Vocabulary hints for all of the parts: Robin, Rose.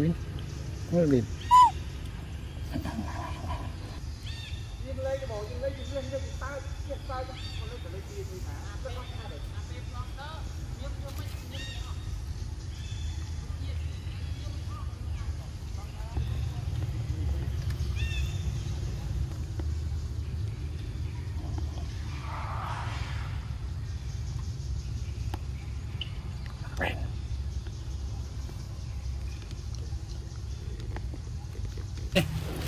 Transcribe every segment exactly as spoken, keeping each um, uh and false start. Green. Green. Green.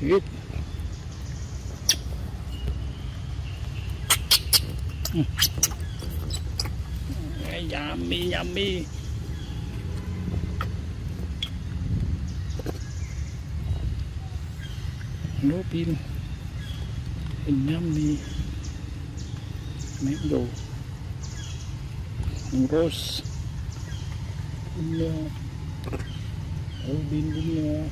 Thịt. Ừ. Yummy, yummy. Robin, yummy. Mango. Rose. Robin, Robin. Woo!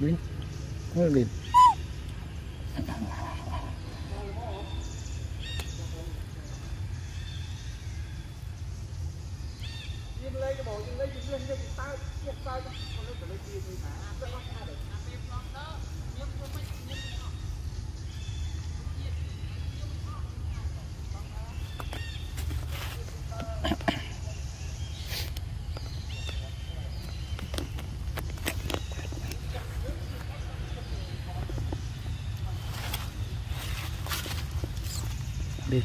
Green. Green. Đi.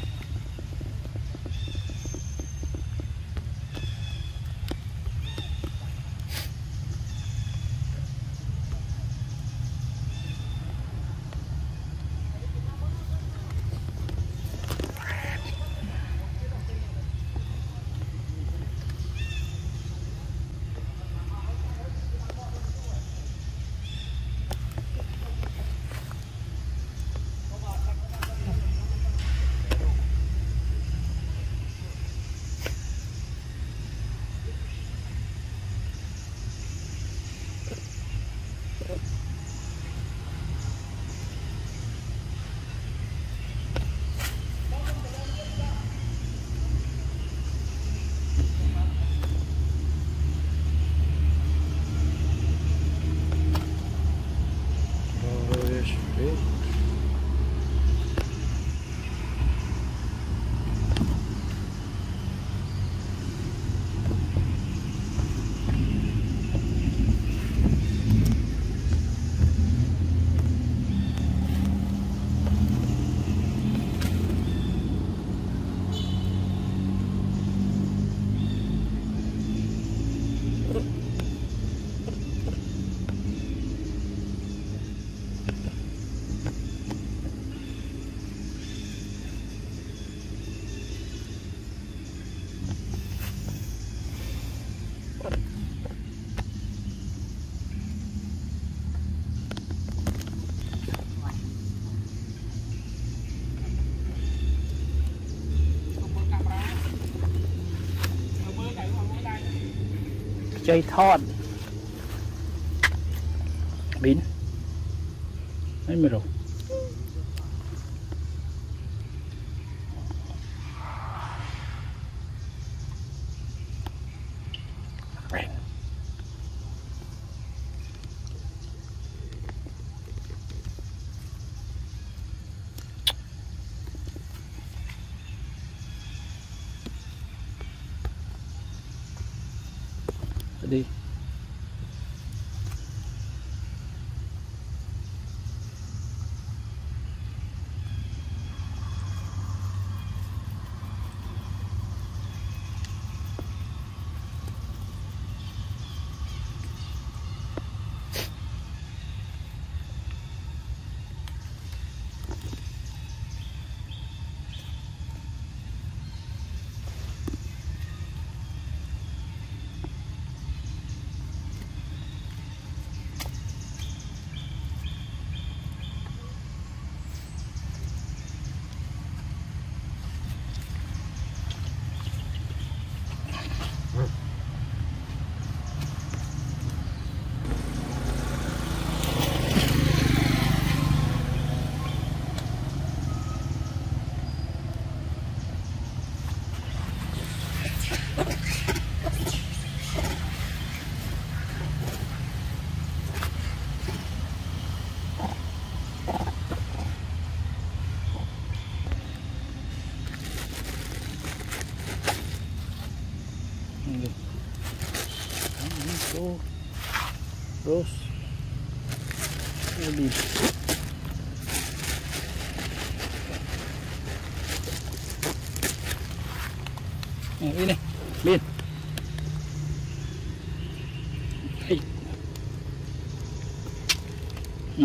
ใจทอดบินไม่ไม่รู้đi Rose, Robin. Này đi này, Bin. Hey. Ừ.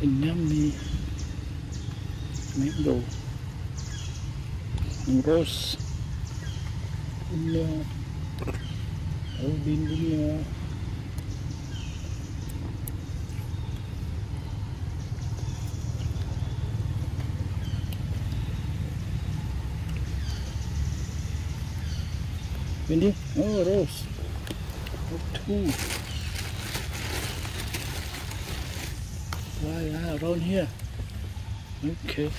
Yummy. Mango. Rose. No. Robin. Windy? Oh, Rose. Two. Why are around here? Okay.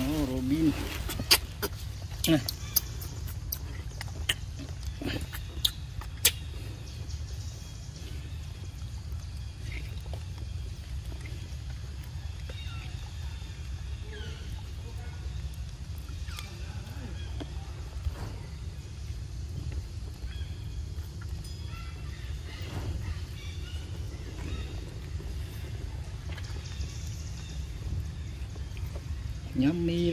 Oh, Robin. Nah. Yummy,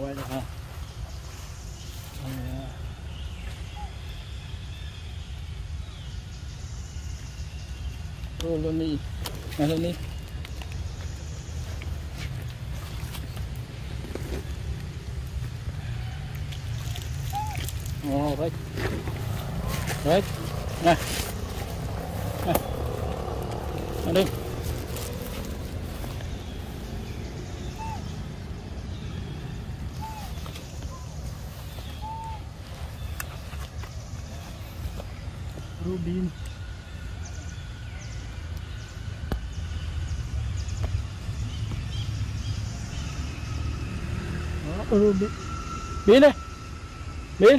Why the hell? Oh yeah. Oh, let me. Let me. thôi. Đấy, này, này, này đi. Robin. Đó, Robin. Biến đây, biến.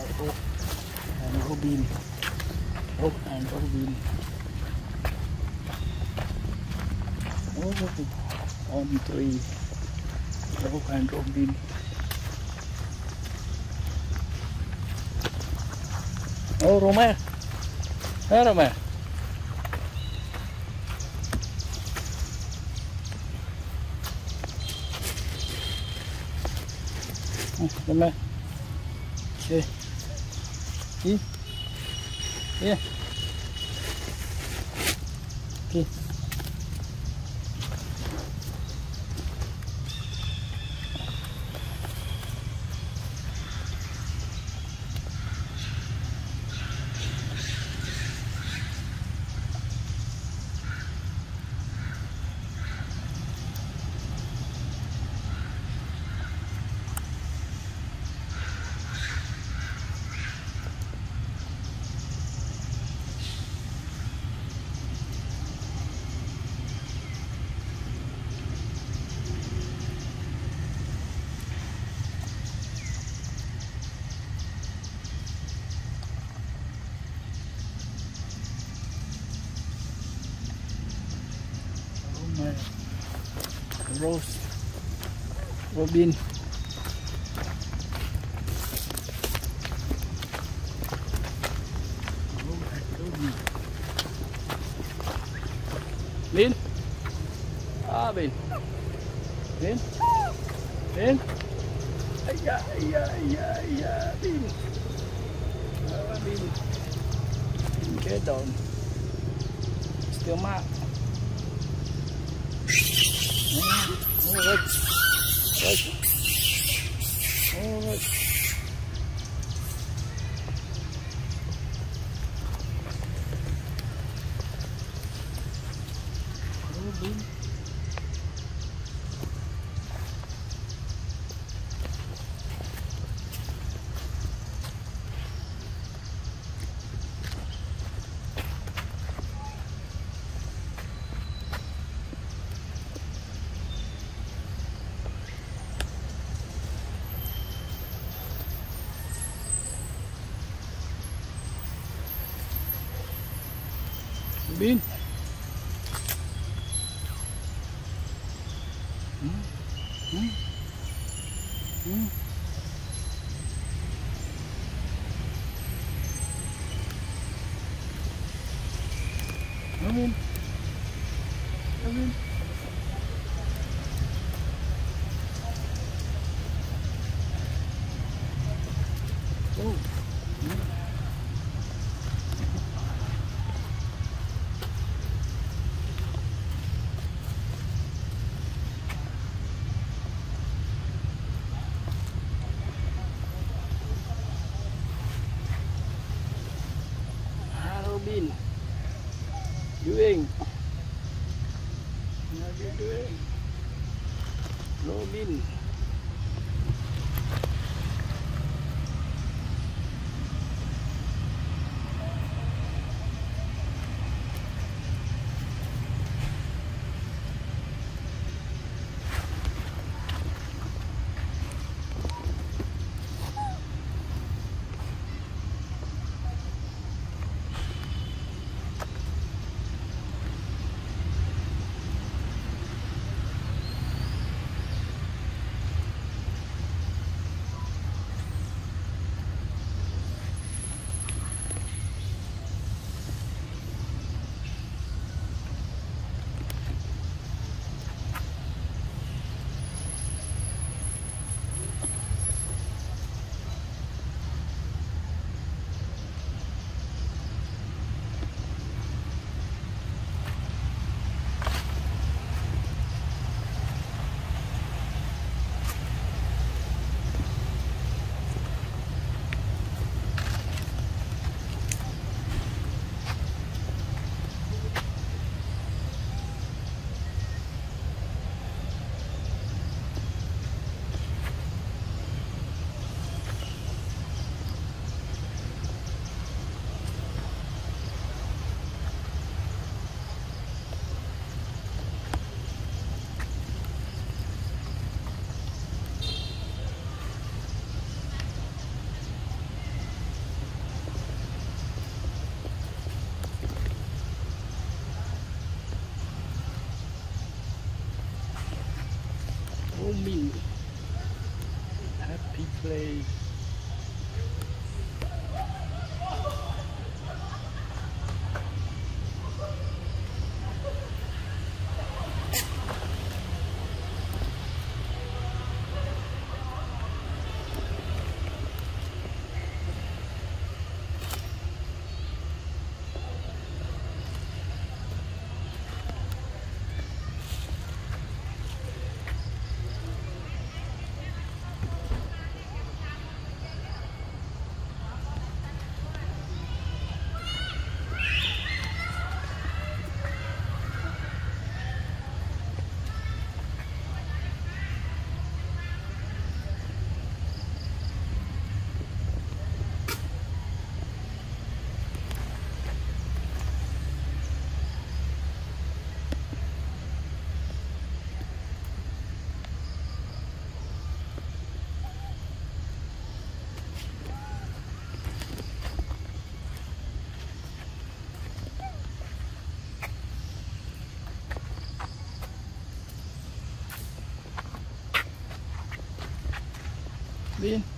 Hope and Robin. Hope and Robin. Oh, on three. Hope and Robin. Oh, Romer. Hey, Romer. Oh, Romer. Okay. Đi. Đi. Đi. Rose, Robin, Lin, Robin, Lin, Lin, ayah, ayah, ayah, ayah, Lin, Robin, Lin, get down, still mark. All right. All right. All right. Robin. Robin. Hmm? Hmm? Hmm? Robin. Robin. Oh. Hmm? Robin, doing? How are you doing? Robin. Robin, happy place. Bien.